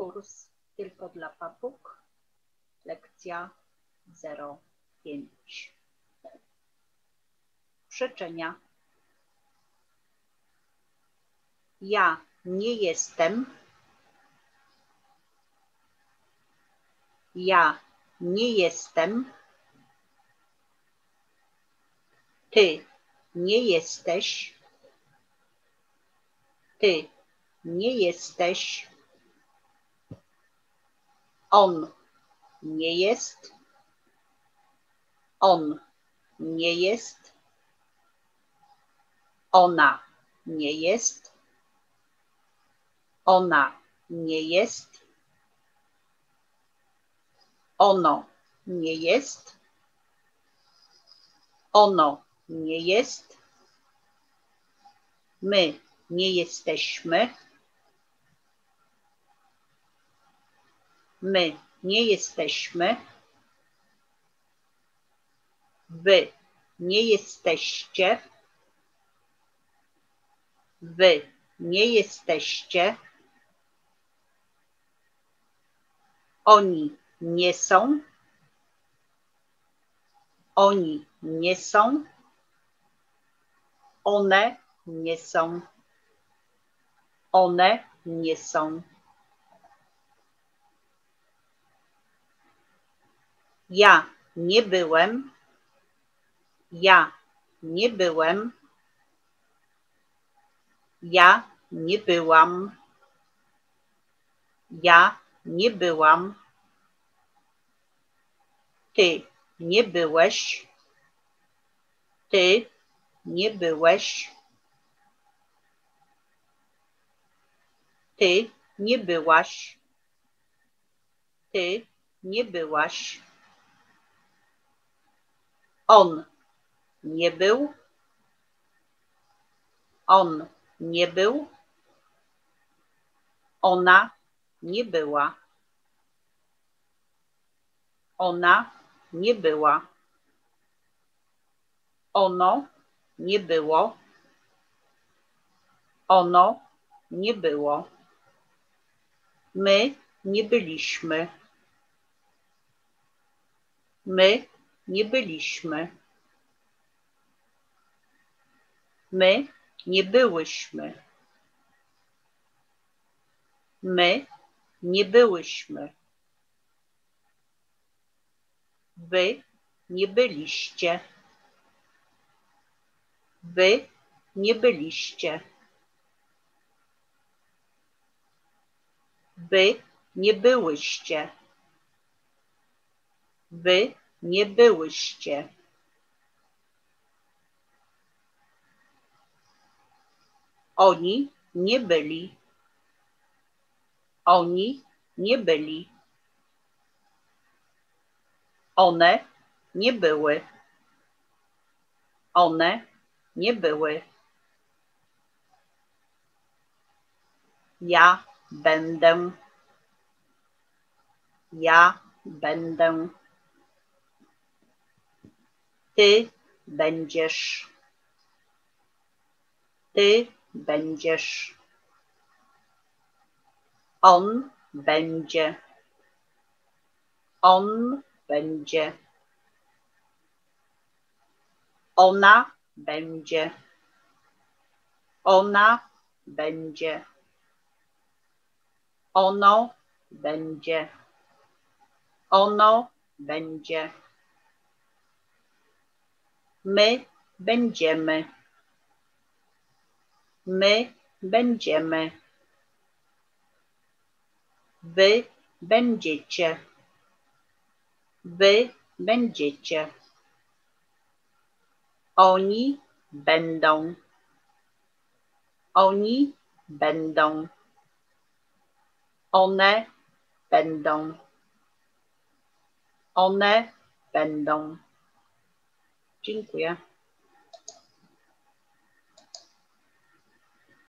Kurs tylko dla papug, lekcja 05. Przyczynia. Ja nie jestem. Ja nie jestem. Ty nie jesteś. Ty nie jesteś. On nie jest. On nie jest. Ona nie jest. Ona nie jest. Ono nie jest. Ono nie jest. My nie jesteśmy. My nie jesteśmy. Wy nie jesteście. Wy nie jesteście. Oni nie są. Oni nie są. One nie są. One nie są. Ja nie byłem. Ja nie byłem. Ja nie byłam. Ja nie byłam. Ty nie byłeś. Ty nie byłeś. Ty nie byłaś. Ty nie byłaś. On nie był. On nie był. Ona nie była. Ona nie była. Ono nie było. Ono nie było. My nie byliśmy. My nie byliśmy. My nie byłyśmy. My nie byłyśmy. Wy nie byliście. Wy nie byliście. Wy nie byłyście. Wy nie byłyście. Oni nie byli. Oni nie byli. One nie były. One nie były. Ja będę. Ja będę. Ty będziesz. Ty będziesz. On będzie. On będzie. Ona będzie. Ona będzie. Ono będzie. Ono będzie. My będziemy. My będziemy. Wy będziecie. Wy będziecie. Oni będą. Oni będą. One będą. One będą. Dziękuję.